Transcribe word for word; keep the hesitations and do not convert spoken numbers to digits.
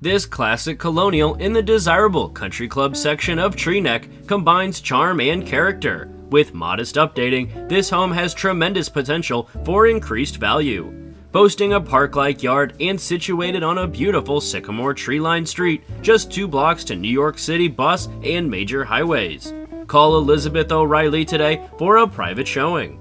This classic colonial in the desirable country club section of Teaneck combines charm and character. With modest updating, this home has tremendous potential for increased value. Boasting a park-like yard and situated on a beautiful sycamore tree-lined street, just two blocks to New York City bus and major highways. Call Elizabeth O'Reilly today for a private showing.